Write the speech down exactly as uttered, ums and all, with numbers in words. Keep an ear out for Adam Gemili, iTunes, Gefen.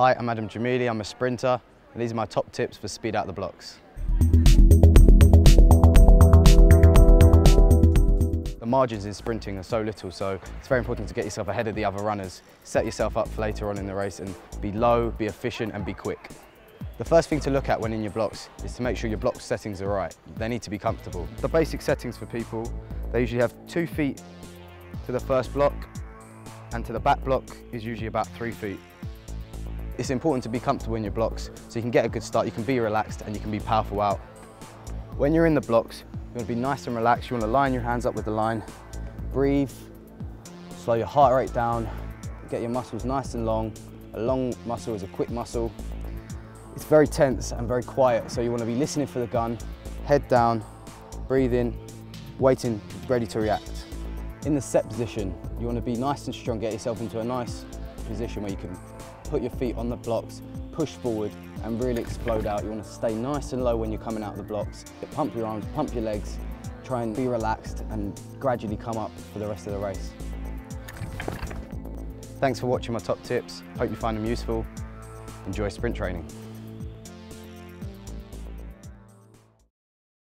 Hi, I'm Adam Gemili, I'm a sprinter, and these are my top tips for speed out the blocks. The margins in sprinting are so little, so it's very important to get yourself ahead of the other runners, set yourself up for later on in the race, and be low, be efficient, and be quick. The first thing to look at when in your blocks is to make sure your block settings are right. They need to be comfortable. The basic settings for people, they usually have two feet to the first block, and to the back block is usually about three feet. It's important to be comfortable in your blocks so you can get a good start, you can be relaxed and you can be powerful out. When you're in the blocks, you want to be nice and relaxed, you want to line your hands up with the line, breathe, slow your heart rate down, get your muscles nice and long. A long muscle is a quick muscle. It's very tense and very quiet, so you want to be listening for the gun, head down, breathing, waiting, ready to react. In the set position, you want to be nice and strong, get yourself into a nice position where you can put your feet on the blocks, push forward and really explode out. You want to stay nice and low when you're coming out of the blocks. Pump your arms, pump your legs, try and be relaxed and gradually come up for the rest of the race. Thanks for watching my top tips. Hope you find them useful. Enjoy sprint training.